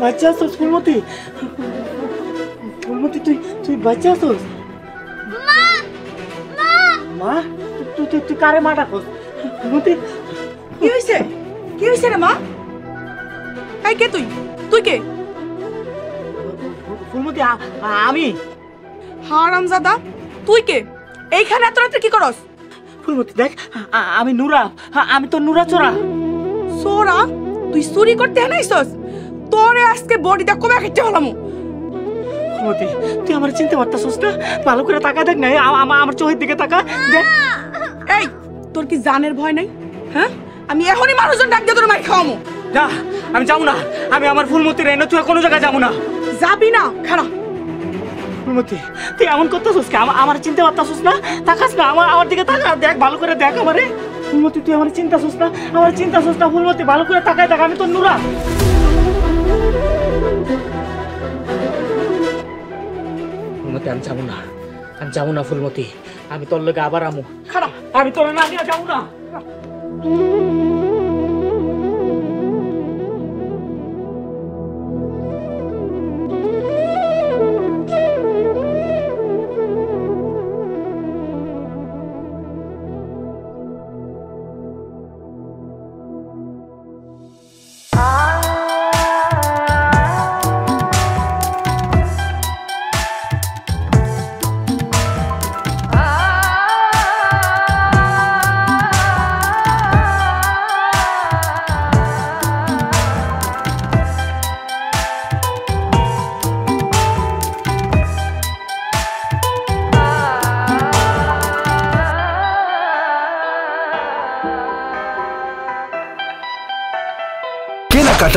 Baca sus, Pulmuti tuh baca sus. Ma, tuh kare mata kos. Pulmuti, kyu ise ma? Kayak tuh ke? Pulmuti ami. Haramzada, tuh ke? Ekhane eto rate ki koros? Pulmuti dekh, ami Nura, ami to Nura chora. Sora, tuh suri korte na isos. তোরে আজকে বডিটা কবে খেতে হলামু মতি তুই আমার চিনতে পারতাছস না ভালো করে তাকা দেখ না আমার চোখের দিকে তাকা দেখ এই তোর কি জানের ভয় নাই হ্যাঁ আমি এখনি মানুষজন ডাক দিয়ে তোর মার খাওয়ামু না আমি যাব না আমি আমার ফুলমতি রে না তুই কোনো জায়গা যাব না যাবি না খাড়া ফুলমতি তুই এমন করতাছস কি আমার চিনতে পারতাছস না তাকাস না আমার দিকে তাকা দেখ ভালো করে দেখ আমারে ফুলমতি তুই আমার চিনতাছস না ফুলমতি ভালো করে তাকায় দেখ আমি তোর নুরা আমি যাবো না ফুলমতি আমি তোর লগে আবার আমু খারাপ আমি তোর না নিয়ে যাবো না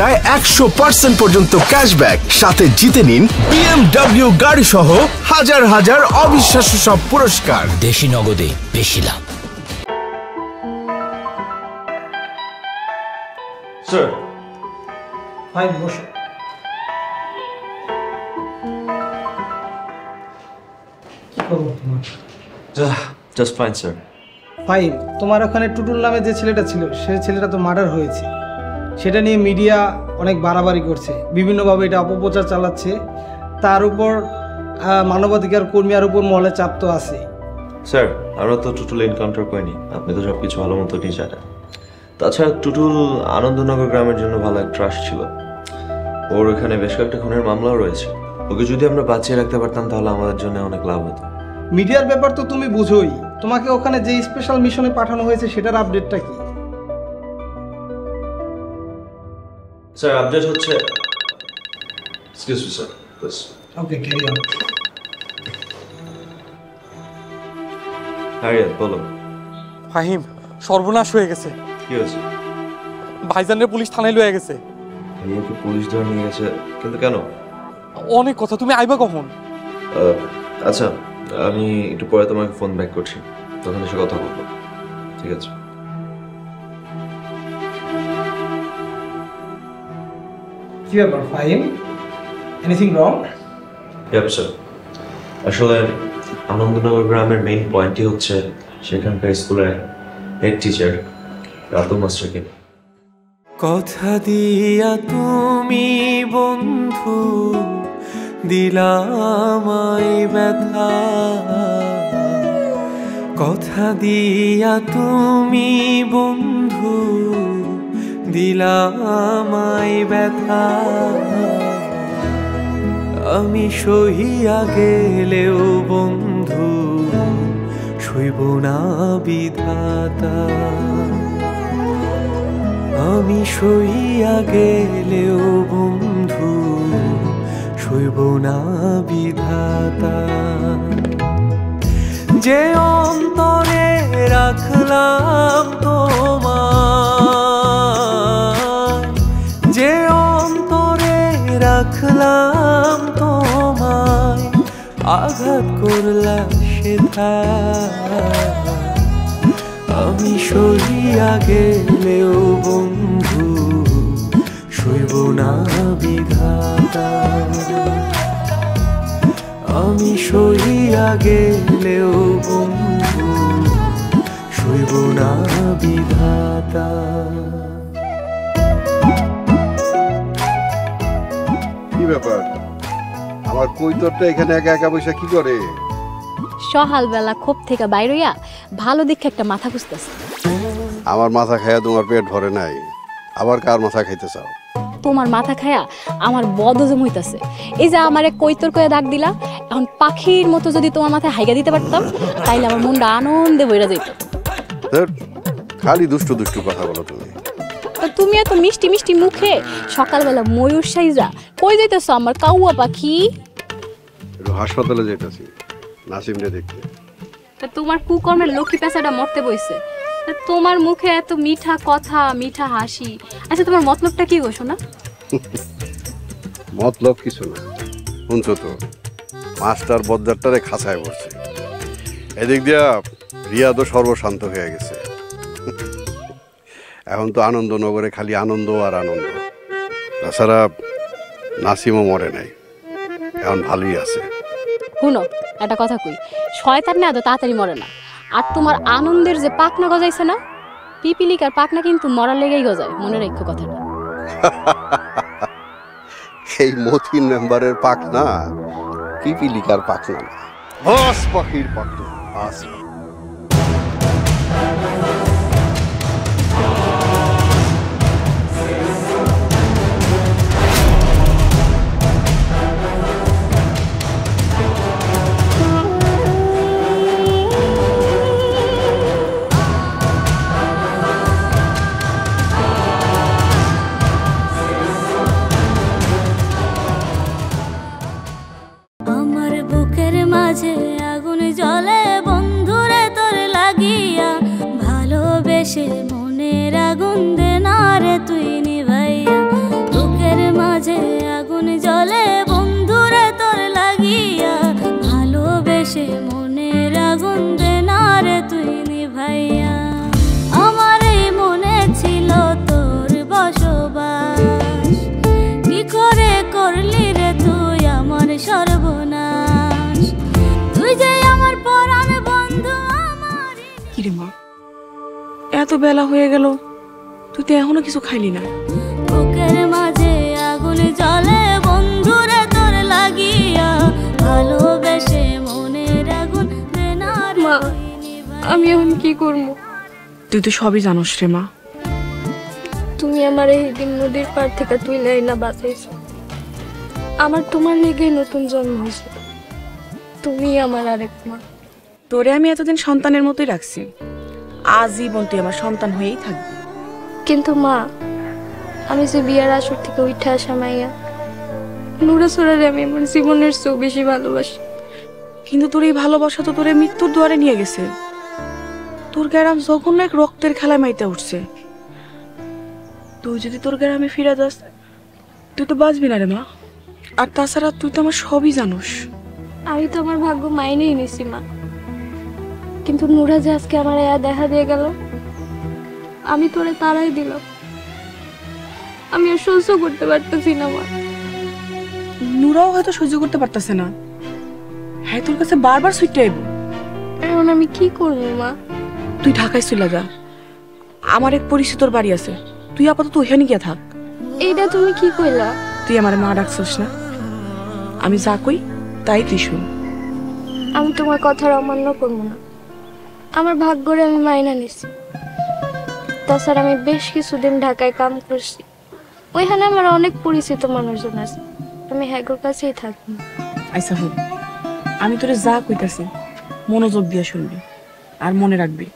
টায় 100% পর্যন্ত ক্যাশব্যাক সাথে জিতে নিন BMW গাড়ি সহ হাজার হাজার অবিশ্বাস্য সব পুরস্কার দেশি নগদে বেশি লাভ স্যার ফাইন বসুন কি করব তোমার জাস্ট ফাইন স্যার ফাইন তোমার ওখানে টুটুল নামে যে ছেলেটা ছিল সেই ছেলেটা তো মার্ডার হয়েছে সেটা নিয়ে মিডিয়া অনেক বাড়াবাড়ি করছে বিভিন্নভাবে এটা অপপ্রচার চালাচ্ছে তার উপর মানবাধিকার কর্মী আর উপর মহলে চাপ তো আছে স্যার আমরা তো টুটুল এনকাউন্টার করিনি আপনি তো সব কিছু ভালো মতো নিয়ে জানেন তাছাড়া টুটুল আনন্দনগর গ্রামের জন্য ভালো একটা ট্রাস্ট ছিল ওর ওখানে বেশ কয়েকটা খুনের মামলাও রয়েছে ওকে যদি আমরা বাঁচিয়ে রাখতে পারতাম তাহলে আমাদের জন্য অনেক লাভ হতো মিডিয়ার ব্যাপার তো তুমি বুঝোই তোমাকে ওখানে যে স্পেশাল মিশনে পাঠানো হয়েছে সেটার আপডেটটা কি স্যার আপডেট হচ্ছে excuse me sir please okay carry on আরে বলো ফাহিম সর্বনাশ হয়ে গেছে কি হয়েছে ভাইজানের পুলিশ থানায় লয়ে গেছে এইকে পুলিশ ধরে নিয়ে গেছে কিন্তু কেন অনেক কথা তুমি আইবা কখন আচ্ছা আমি একটু পরে তোমাকে ফোন ব্যাক করছি তখন এসে কথা বলবো ঠিক আছে কি ব্যাপার Fahim, anything wrong? Yep sir, আসলে আনন্দনগর গ্রামের মেইন পয়েন্টই হচ্ছে সেখানকার স্কুলের হেড টিচার রাতু মাস্টারকে। কথা দিয়া তুমি বন্ধু দিলা আমায় ব্যথা, কথা দিয়া তুমি বন্ধু দিলা আমায় ব্যথা, আমি সহিয়া গেলেও বন্ধু সইব না বিধাতা, আমি সইয়া গেলেও বন্ধু সইব না বিধাতা। যে অন্তরে রাখলাম তোমার, যে অন্তরে রাখলাম তোমায়, আঘাত করলা সেথা, আমি সরিয়া গেলেও বন্ধু সইব না বিধাতা, আমি সরিয়া গেলেও বন্ধু সইব না বিধাতা। কি ব্যাপার, আমার কৈতরটা এখানে একা একা বসে কি করে? সকাল বেলা খোপ থেকে বাইর হইয়া ভালো দেখে একটা মাথা খুঁজতেছে। আমার মাথা খায়া তোমার পেট ভরে নাই, আবার কার মাথা খাইতে চাও? তোমার মাথা খায়া আমার বদহজম হইতাছে। এই যে আমারে কৈতর কইয়া ডাক দিলা, এখন পাখির মতো যদি তোমার মাথায় হাইগা দিতে পারতাম তাইলে আমার মনটা আনন্দে ভরে যেত। খালি দুষ্টু দুষ্টু কথা বলো তুমি। তুমি এত মিষ্টি মিষ্টি মুখে সকালবেলা ময়ূর সাইজা কই যাইতেছ আমার কাউয়া পাখি? হাসপাতালে যাইতাছি নাসিমরে দেখতে। তোমার কুকর্মের লক্ষ্মী পেশাটা মরতে বইছে। তোমার মুখে এত মিঠা কথা, মিঠা হাসি। আচ্ছা তোমার মতলবটা কি গো শোনা? মতলব কিছু না, শুনছ তো মাস্টার বদ্দারটারে খাঁচায় বসছে, এদিক দিয়া রিয়াদও সর্বশান্ত হয়ে গেছে। এখন তো আনন্দনগরে খালি আনন্দ আর আনন্দ, তাছাড়া নাসিমও মরে নাই, এখন ভালোই আছে। শুনো একটা কথা কই, শয়তান না এত তাড়াতাড়ি মরে না। আর তোমার আনন্দের যে পাকনা গজাইছে না, পিপিলিকার পাকনা কিন্তু মরার লেগেই গজায়, মনে রাখো কথাটা। এই মতিন মেম্বারের পাকনা পিপিলিকার পাকনা না, হাঁস পাখির পাকনা। হাঁস এত বেলা হয়ে গেল, তুই তো এখনো কিছু খাইলি না? বুকের মাঝে আগুন জ্বলে বন্ধুরে তোর লাগিয়া, ভালোবেসে মনের আগুন দেনার। মা, আমি এখন কি করব? তুই তো সবই জানোস রে মা। তুমি আমার এই দিন নদীর পার থেকে তুই লাই না বাঁচাইছো, আমার তোমার লেগে নতুন জন্ম হয়েছে, তুমি আমার আরেক মা। তোরে আমি এতদিন সন্তানের মতোই রাখছি, আজীবন তুই আমার সন্তান হয়েই থাকবি। কিন্তু মা, আমি যে বিয়ার আসর থেকে উঠে আসা মাইয়া নুরা সোরারে আমি আমার জীবনের চেয়ে বেশি ভালোবাসি। কিন্তু তোর এই ভালোবাসা তো তোরে মৃত্যুর দুয়ারে নিয়ে গেছে। তোর গ্রাম যখন এক রক্তের খেলায় মাইতে উঠছে, তুই যদি তোর গ্রামে ফিরে যাস তুই তো বাঁচবি না রে মা। আর তাছাড়া তুই তো আমার সবই জানোস। আমি তো আমার ভাগ্য মাইনেই নিছি মা, কিন্তু নুরা যে আজকে আমার দেখা দিয়ে গেল, আমি তোরে তারাই দিল। আমি সহ্য করতে পারতেছি না মা। নুরাও হয়তো সহ্য করতে পারতেছে না, হ্যাঁ তোর কাছে বারবার সুইট টাইপ। এখন আমি কি করব মা? তুই ঢাকায় চলে যা, আমার এক পরিচিতর বাড়ি আছে, তুই আপাতত ওখানে গিয়ে থাক। এইটা তুমি কি কইলা? তুই আমার মা ডাকছিস না, আমি যা কই তাই তুই শুন। আমি তোমার কথার অমান্য করব না, আমার ভাগ্যরে আমি মাইনা নিছি। তাছাড়া আমি বেশ কিছুদিন ঢাকায় কাম করছি, ওইখানে আমার অনেক পরিচিত মানুষজন আছে, আমি হ্যাগোর কাছেই থাকি। আচ্ছা হোক, আমি তোরে যা কইতাছি মনোযোগ দিয়ে শুনবি আর মনে রাখবি।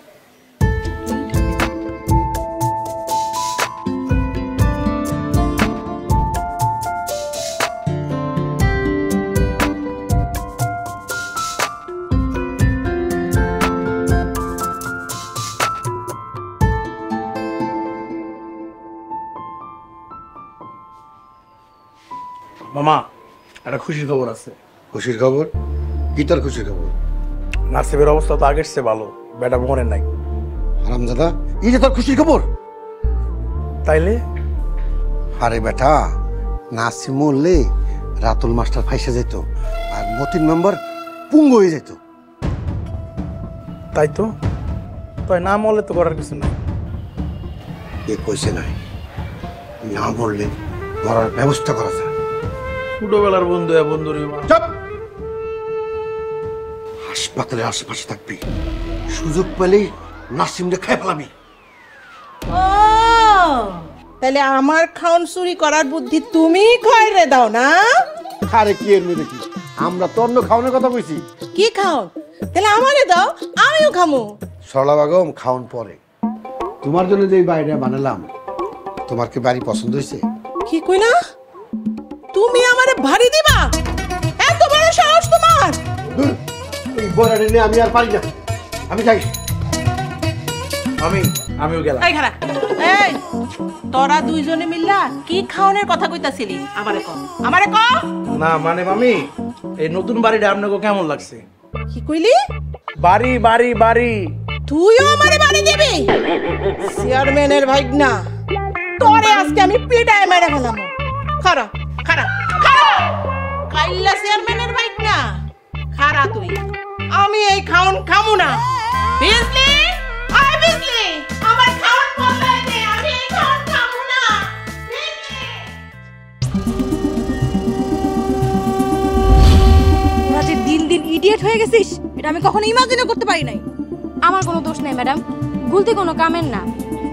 মামা, একটা খুশির খবর আছে। খুশির খবর? কি তার খুশির খবর? নাসিবের অবস্থা তো আগের চেয়ে ভালো, বেটা মনে নাই। হারামজাদা, এই যে তোর খুশির খবর? তাইলে? আরে বেটা, নাসিব মরলে রাতুল মাস্টার ফাইসা যেত আর মতিন মেম্বার পুঙ্গ হয়ে যেত। তাই তো, তাই না মরলে তো করার কিছু নাই। এ কইছে নাই, না মরলে মরার ব্যবস্থা করা যায়। ছোটবেলার বন্ধু বন্ধু রে, হাসপাতালে আশেপাশে থাকবি, সুযোগ পেলেই নাসিমকে খেয়ে ফেলাবি। তাহলে আমার খাওন চুরি করার বুদ্ধি তুমি খয়রে দাও না? আরে কি এর মধ্যে কি, আমরা তো অন্য খাওনের কথা কইছি। কি খাও? তাহলে আমারে দাও, আমিও খামু। সরলা বেগম, খাওন পরে। তোমার জন্য যে বাড়িটা বানালাম, তোমার কি বাড়ি পছন্দ হয়েছে? কি কই না, তুমি আমারে ভারী দিবা? এত বড় সাহস তোমার? এই বড়ারে নিয়ে আমি আর পারি না, আমি যাই। আমিও গেলাম। এই খারা, এই তোরা দুইজনে মিল্লা কি খাওনের কথা কইতাছিলি? আমারে ক। না মানে মামি, এই নতুন বাড়িটা আপনাকে কেমন লাগছে? কি কইলি? বাড়ি। তুইও আমারে বাড়ি দিবি? চেয়ারম্যানের ভাগনা, তোরে আজকে আমি পিটায় মেরে ফেলাম। খারা খারা খারা, কাইলা চেয়ারম্যানের বাইক না খারা তুই। আমি এই খাউন খামু না, বুঝলি? আই বুঝলি, আমার খাউন বলাই দে, আমি এই খাউন খামু না, বুঝলি? তোরা যে দিন দিন ইডিয়েট হয়ে গেছিস, এটা আমি কখনো ইমাজিনও করতে পারি নাই। আমার কোনো দোষ নাই ম্যাডাম, গুলতে কোনো কামের না।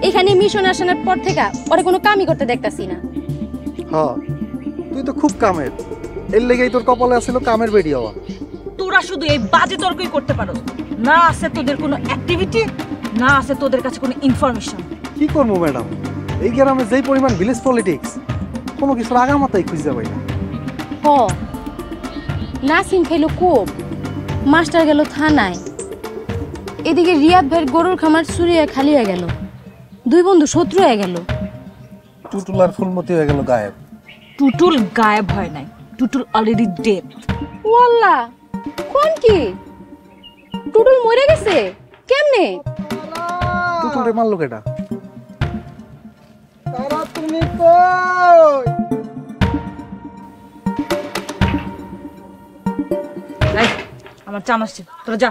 এখানে মিশন আসানোর পর থেকে ওরে কোনো কামই করতে দেখতাছি না। হ্যাঁ, তুই তো খুব কামের, এর লেগেই তোর কপালে আসলো কামের বেড়ি হওয়া। তোরা শুধু এই বাজে তর্কই করতে পারো না, আছে তোদের কোনো অ্যাক্টিভিটি, না আছে তোদের কাছে কোনো ইনফরমেশন। কি করবো ম্যাডাম, এই গ্রামে যেই পরিমাণ ভিলেজ পলিটিক্স, কোনো কিছু আগামাতাই খুঁজে পাই না। ও নাসিম খেলো কোপ, মাস্টার গেল থানায়, এদিকে রিয়াদ ভাইয়ের গরুর খামার চুরিয়ে খালি হয়ে গেল, দুই বন্ধু শত্রু হয়ে গেল, টুটুল আর ফুলমতি হয়ে গেল গায়েব। টুটুল গায়েব হয় নাই, টুটুল অলরেডি ডেড। ওয়াল্লাহ, কোন কি টুটুল মরে গেছে? কেমনে? টুটুলরে মারলো কেডা? তারা তুমি কই? এই আমার চামচ ছিল, তোরা যা।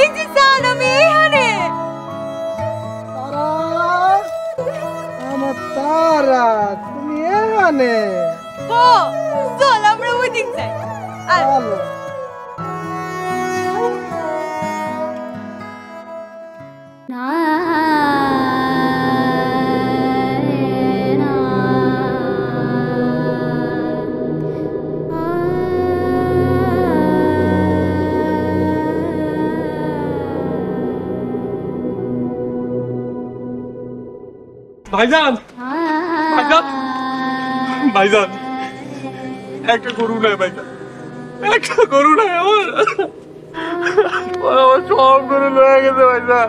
এই যে জান আমি এখানে। তারা তুমি এখানে? ও চল আমরা ওইদিক যাই। চলো। ভাইজান, ভাইজান একটা গরু নাই, ভাইজান একটা গরু নাই, আমার সব গরু লয়ে গেছে ভাইজান,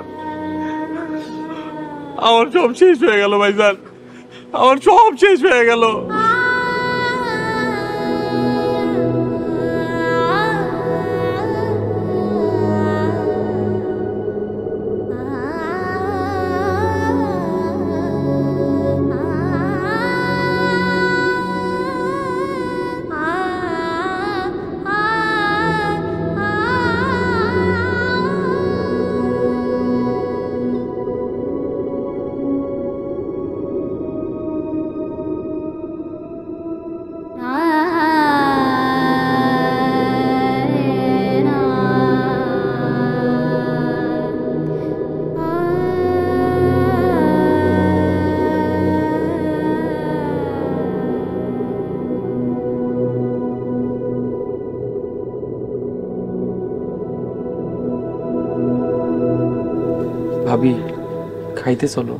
আমার সব শেষ হয়ে গেল ভাইজান, আমার সব শেষ হয়ে গেল। খাইতে চলো।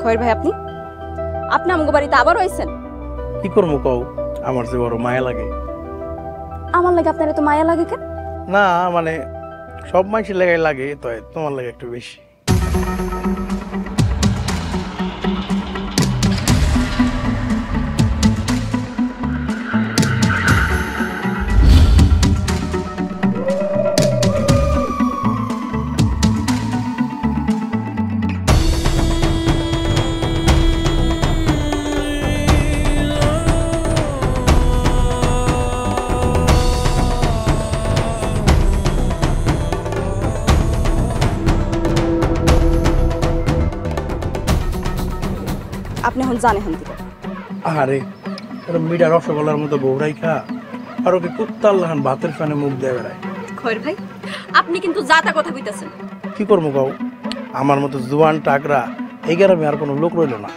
খয়ের ভাই আপনি আপনি আমগো বাড়িতে আবার হইছেন? কি করব কও, আমার যে বড় মায়া লাগে। আমার লাগে? আপনার তো মায়া লাগে কেন? না মানে সব মানুষের লাগাই লাগে, তো তোমার লাগে একটু বেশি। আপনি হন জানে হন দিকে। আরে তোর মিডা রসগোল্লার মতো বউরাই খা, আর ওকে কুত্তাল্লাহন ভাতের কানে মুখ দেয় বেড়ায়। খয়ের ভাই আপনি কিন্তু যাতা কথা কইতাছেন। কি করব কও, আমার মতো জোয়ান টাকরা এই গ্রামে আর কোনো লোক রইল না।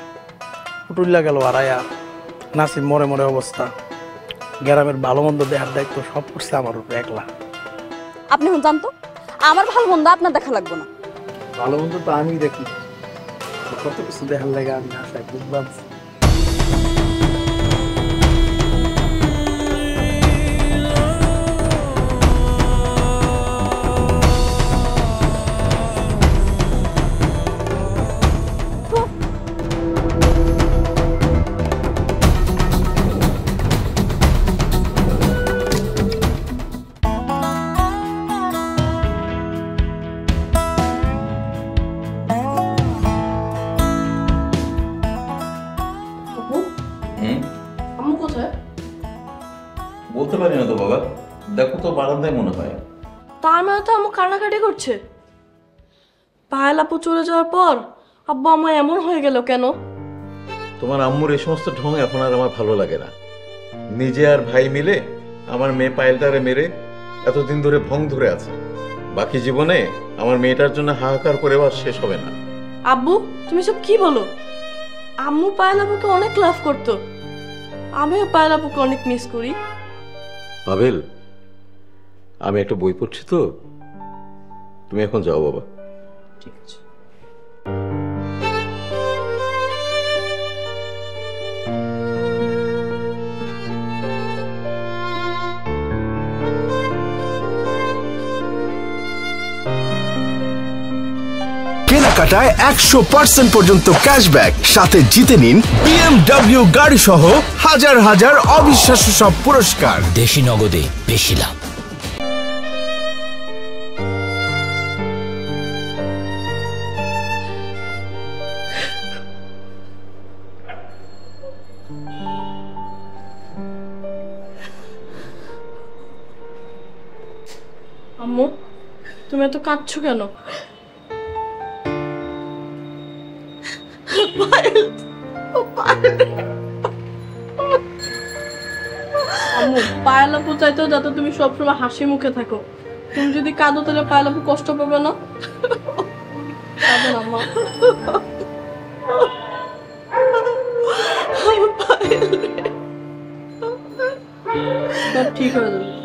পুটুল্লা গেল আরায়া, নাসিম মরে মরে অবস্থা। গ্রামের ভালো মন্দ দেখার দায়িত্ব সব করছে আমার উপরে একলা। আপনি হন জানতো আমার ভালো মন্দ আপনার দেখা লাগবে না। ভালো মন্দ তো আমি দেখি, কত কিছু দেখার লাগে আমি আশায় বুঝলাম। বলতে পারি না তো বাবা, দেখো তো বারান্দায় মনে হয়। তার মানে তো আম্মু কান্নাকাটি করছে। পায়েল আপু চলে যাওয়ার পর আব্বা আমার এমন হয়ে গেল কেন? তোমার আম্মুর এই সমস্ত ঢং এখন আর আমার ভালো লাগে না। নিজে আর ভাই মিলে আমার মেয়ে পায়েলটারে মেরে এতদিন ধরে ভং ধরে আছে। বাকি জীবনে আমার মেয়েটার জন্য হাহাকার করে আর শেষ হবে না। আব্বু তুমি সব কি বলো? আম্মু পায়েল আপুকে অনেক লাভ করতো, আমিও পায়েল আপুকে অনেক মিস করি। পাবেল আমি একটা বই পড়ছি, তো তুমি এখন যাও বাবা। ঠিক আছে। কেনাকাটায় 100% পর্যন্ত ক্যাশব্যাক, সাথে জিতে নিন BMW গাড়ি সহ হাজার হাজার অবিশ্বাস্য সব পুরস্কার। দেশি নগদে বেশি লাভ। আম্মু তুমি এত কাঁদছো কেন? পায়েল আপু চাইতো যাতে তুমি সবসময় হাসি মুখে থাকো। তুমি যদি কাঁদো তাহলে পায়েল আপু কষ্ট পাবে না। ঠিক হয়ে যাবে।